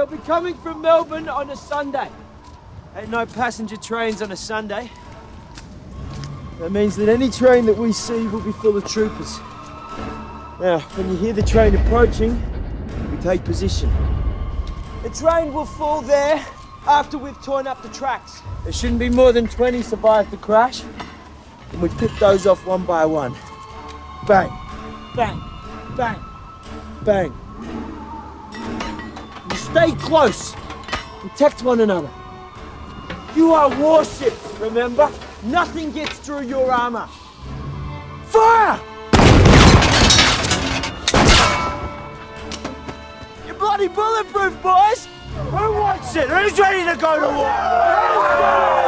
They'll be coming from Melbourne on a Sunday. Ain't no passenger trains on a Sunday. That means that any train that we see will be full of troopers. Now, when you hear the train approaching, we take position. The train will fall there after we've torn up the tracks. There shouldn't be more than 20 survived the crash, and we pick those off one by one. Bang, bang, bang, bang. You stay close, protect one another. You are warships, remember? Nothing gets through your armor. Fire! You're bloody bulletproof, boys! Who wants it? Who's ready to go to war?